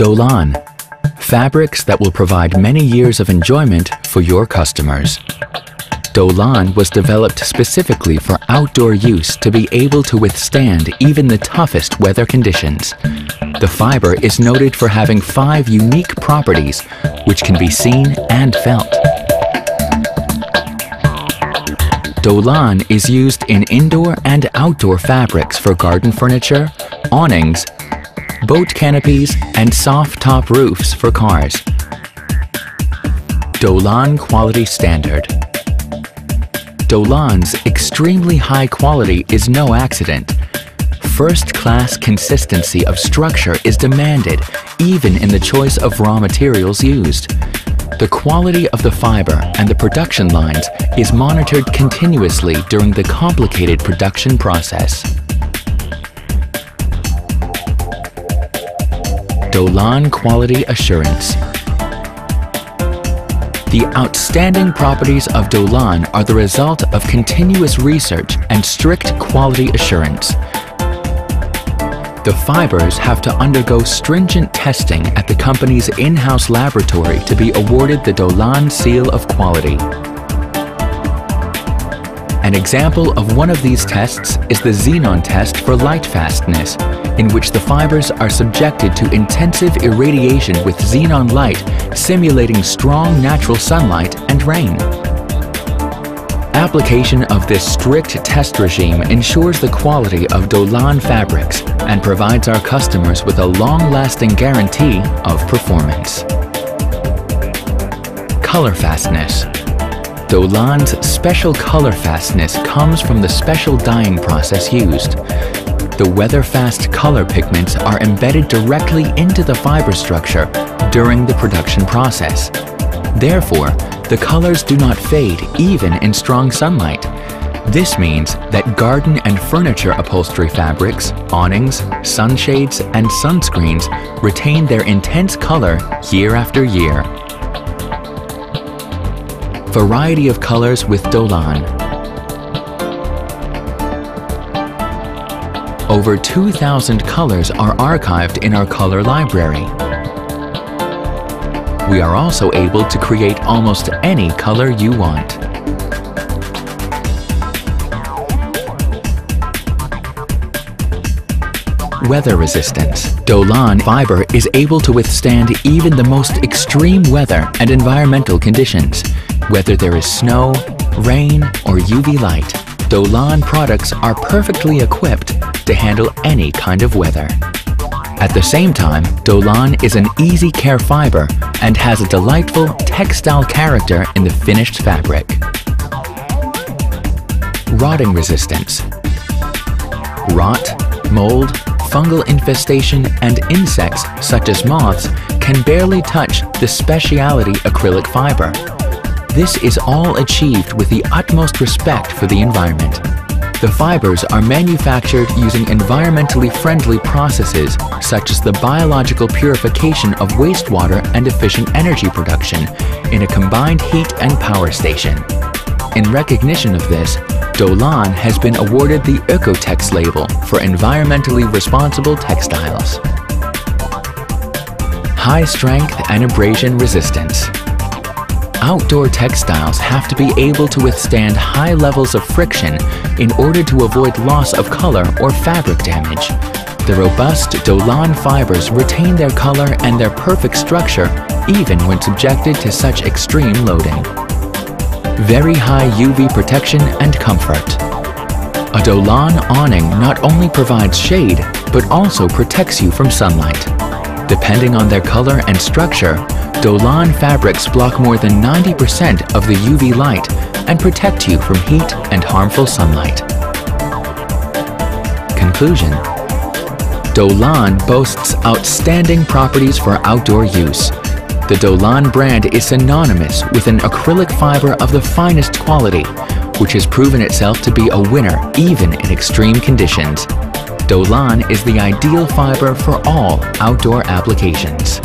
Dolan, fabrics that will provide many years of enjoyment for your customers. Dolan was developed specifically for outdoor use to be able to withstand even the toughest weather conditions. The fiber is noted for having 5 unique properties which can be seen and felt. Dolan is used in indoor and outdoor fabrics for garden furniture, awnings, boat canopies, and soft top roofs for cars. Dolan quality standard. Dolan's extremely high quality is no accident. First-class consistency of structure is demanded even in the choice of raw materials used. The quality of the fiber and the production lines is monitored continuously during the complicated production process. Dolan quality assurance. The outstanding properties of Dolan are the result of continuous research and strict quality assurance. The fibers have to undergo stringent testing at the company's in-house laboratory to be awarded the Dolan Seal of Quality. An example of one of these tests is the Xenon test for light fastness, in which the fibers are subjected to intensive irradiation with xenon light, simulating strong natural sunlight and rain. Application of this strict test regime ensures the quality of Dolan fabrics and provides our customers with a long-lasting guarantee of performance. Color fastness. Dolan's special color fastness comes from the special dyeing process used. The weather-fast color pigments are embedded directly into the fiber structure during the production process. Therefore, the colors do not fade even in strong sunlight. This means that garden and furniture upholstery fabrics, awnings, sunshades, and sunscreens retain their intense color year after year. Variety of colors with Dolan. Over 2,000 colors are archived in our color library. We are also able to create almost any color you want. Weather resistance. Dolan fiber is able to withstand even the most extreme weather and environmental conditions, whether there is snow, rain, or UV light. Dolan products are perfectly equipped to handle any kind of weather. At the same time, Dolan is an easy care fiber and has a delightful textile character in the finished fabric. Rotting resistance. Rot, mold, fungal infestation, and insects such as moths can barely touch the specialty acrylic fiber. This is all achieved with the utmost respect for the environment. The fibers are manufactured using environmentally friendly processes such as the biological purification of wastewater and efficient energy production in a combined heat and power station. In recognition of this, Dolan has been awarded the Oeko-Tex label for environmentally responsible textiles. High strength and abrasion resistance. Outdoor textiles have to be able to withstand high levels of friction in order to avoid loss of color or fabric damage. The robust Dolan fibers retain their color and their perfect structure even when subjected to such extreme loading. Very high UV protection and comfort. A Dolan awning not only provides shade, but also protects you from sunlight. Depending on their color and structure, Dolan fabrics block more than 90% of the UV light and protect you from heat and harmful sunlight. Conclusion. Dolan boasts outstanding properties for outdoor use. The Dolan brand is synonymous with an acrylic fiber of the finest quality, which has proven itself to be a winner even in extreme conditions. Dolan is the ideal fiber for all outdoor applications.